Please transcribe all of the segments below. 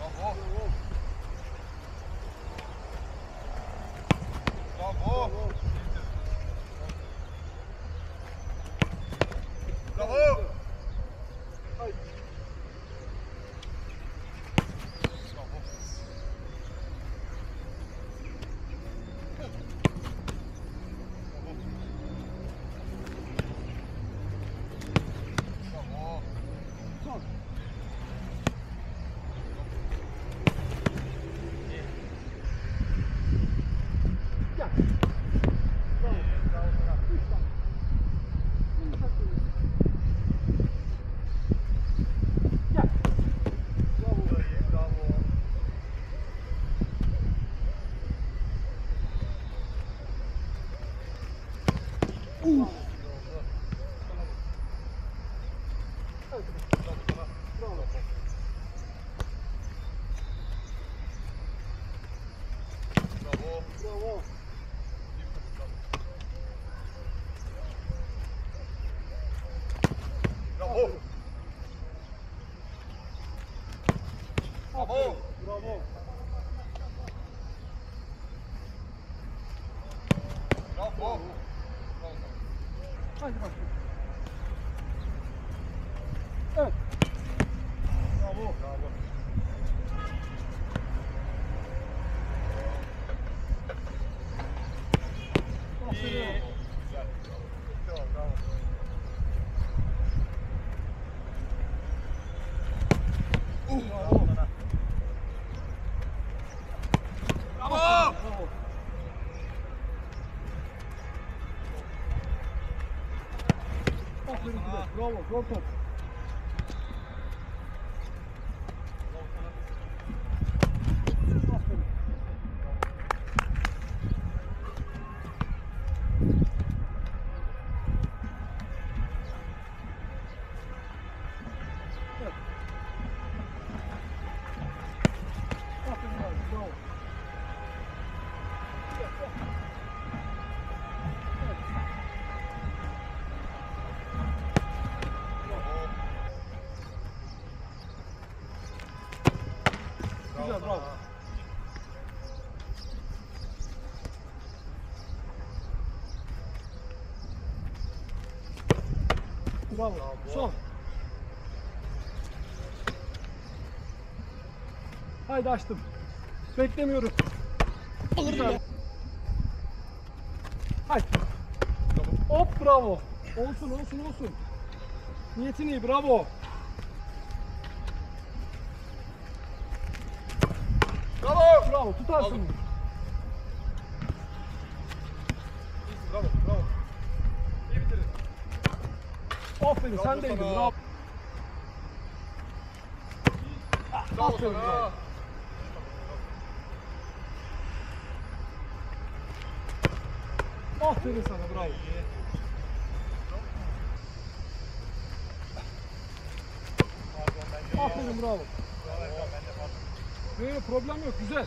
Bravo, bravo. Bravo. Son. Haydi açtım. Beklemiyorum. Olur da. Haydi. Hop bravo. Olsun olsun olsun. Niyetin iyi bravo. Bravo. Bravo tutarsın. Aldım. Bravo bravo. İyi bitirin. Aferin bravo sen deydin bravo. Bravo aferin. Bravo. Aferin sana bravo. Aferin bravo. Böyle problem yok güzel.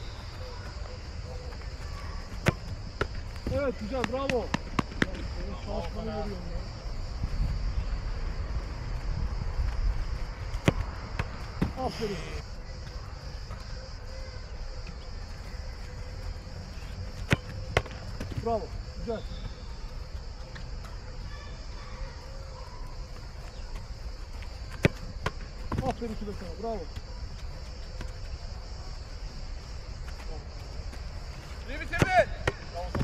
Evet güzel bravo. Çalışmanı görüyorum ya. Aferin. Bravo. Güzel. Aferin ki de sana. Bravo. İyi bitirdin.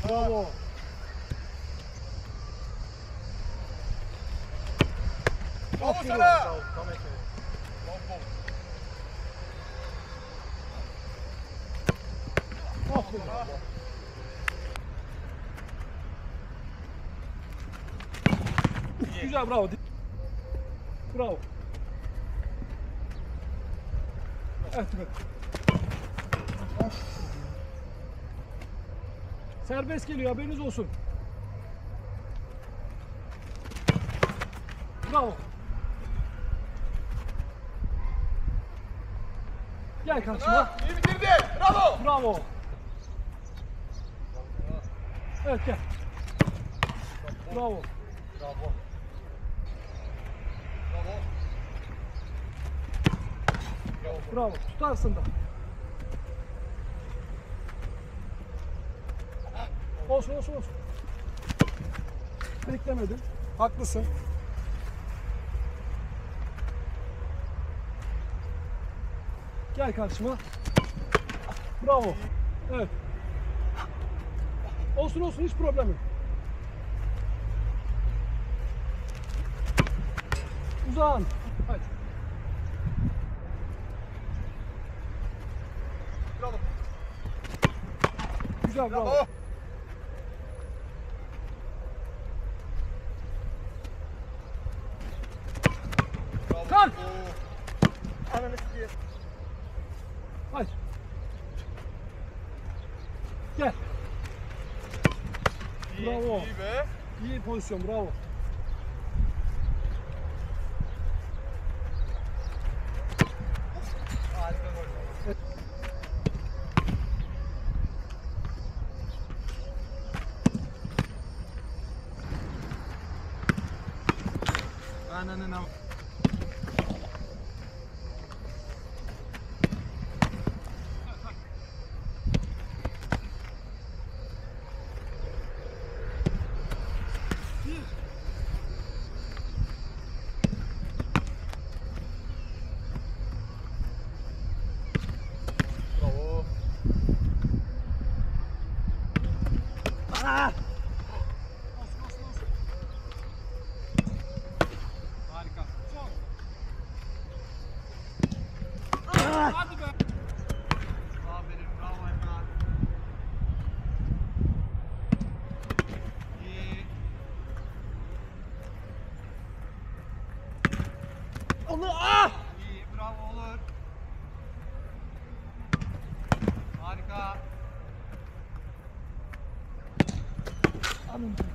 Bravo. Bravo sana. Bravo. Aferin. Güzel bravo. Bravo. Evet. Serbest geliyor haberiniz olsun. Bravo. Gel karşıma. İyi bitirdin. Bravo. Bravo. Evet gel. Bravo. Bravo. Bravo. Bravo. Bravo. Tutarsın da. Olsun olsun olsun. Beklemedin. Haklısın. Gel karşıma. Bravo. Evet. Olsun olsun, hiç problem yok. Uzan. Hadi. Bravo. Güzel, bravo. Bravo. Kalk. Ananı sikeyim. Hadi. Gel. Bravo. İyi be. İyi pozisyon, bravo. Harika gol. Evet. Ananı nam. Ah! İyi, bravo olur. Harika. Anladım.